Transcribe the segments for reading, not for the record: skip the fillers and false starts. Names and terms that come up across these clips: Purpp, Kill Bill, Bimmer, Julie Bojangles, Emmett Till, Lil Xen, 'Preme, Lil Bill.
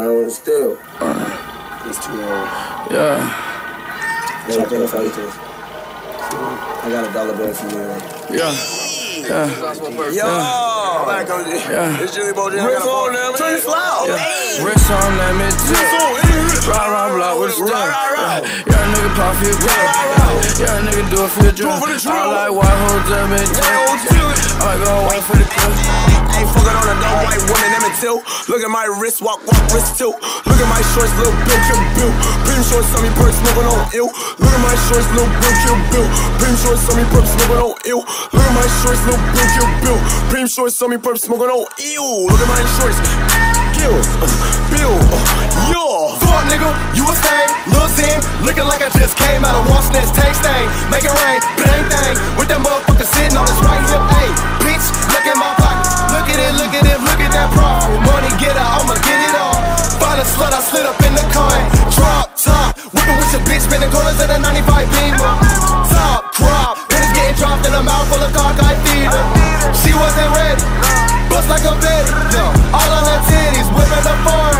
I want to steal. It's too long. Yeah. Then I put it for this. I got $1 bill for you. Yeah. Yeah. Yo! I'm not going to do it. It's Julie Bojangles. Wrist on them. Turn this loud. Wrist on them. It's it. Ride around block with a stick. Young nigga pop for your grip. Young nigga do it for your drip. I like white hoes that make it. I like going white for the clip. I ain't fucking on a no white woman, Emmett Till. Look at my wrist, walk, wrist tilt. Look at my shorts, Lil Bill, Kill Bill. 'Preme shorts, on me, Purpp, smoking on ill. Look at my shorts, Lil Bill, Kill Bill. 'Preme shorts, on me, Purpp, smoking on ill. Look at my shorts, Lil Bill, Kill Bill. 'Preme shorts, on me, Purpp, smoking on ill. Look at my shorts, Kill Bill, yo. Fuck nigga, you a stain, Lil Xen, looking like I just came out of wash nest, tank stain, make it rain, bang bang. With that motherfucker sitting on his right hip, ayy, bitch, look at my pocket. Look at it, look at that profit. Money getter, I'ma get it all. Find a slut, I slid up in the car. Drop top, whipping with your bitch, bending corners in a 95 Bimmer. Top crop, bitches getting dropped in a mouth full of cockeyed fever. She wasn't ready, bust like a baby. All on her titties, whipping the farm.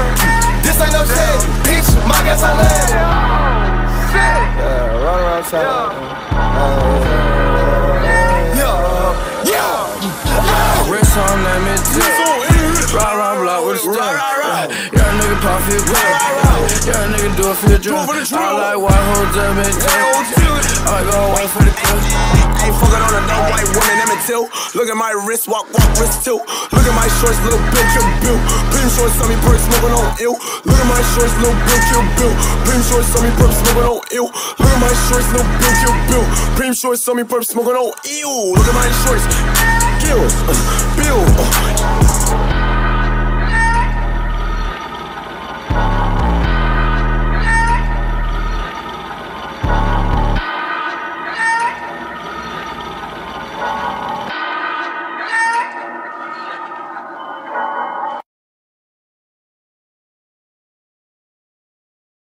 This ain't no shit, bitch, my guess I let it. Yeah, run around time. Wrist on them, it's it. Ride around block with a stick. Young nigga pop for your grip. Young nigga do it for your drip. I like white hoes that make it. I like going white for the clip. I ain't fucking on a no white woman, Emmett Till. Look at my wrist, walk, wrist tilt. Look at my shorts, Lil Bill, Kill Bill. 'Preme shorts on me, Purpp, smoking on ill. Look at my shorts, Lil Bill, Kill Bill. 'Preme shorts on me, Purpp, smoking on ill. Look at my shorts, Lil Bill, Kill Bill. 'Preme shorts on me, Purpp, smoking on ill. Look at my shorts. Bill.